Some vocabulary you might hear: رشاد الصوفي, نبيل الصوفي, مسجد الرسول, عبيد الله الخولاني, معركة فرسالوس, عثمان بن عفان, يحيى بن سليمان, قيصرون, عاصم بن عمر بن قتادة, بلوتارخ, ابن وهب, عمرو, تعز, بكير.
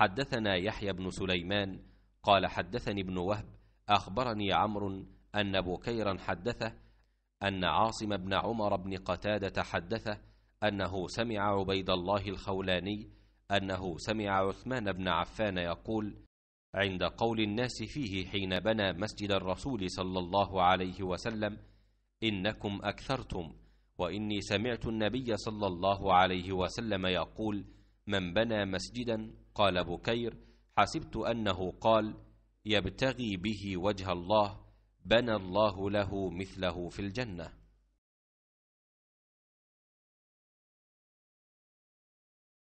حدثنا يحيى بن سليمان قال حدثني ابن وهب أخبرني عمرو أن بكيرا حدثه أن عاصم بن عمر بن قتادة حدثه أنه سمع عبيد الله الخولاني أنه سمع عثمان بن عفان يقول عند قول الناس فيه حين بنى مسجد الرسول صلى الله عليه وسلم: إنكم أكثرتم، وإني سمعت النبي صلى الله عليه وسلم يقول: من بنى مسجدا، قال بكير: حسبت أنه قال: يبتغي به وجه الله، بنى الله له مثله في الجنة.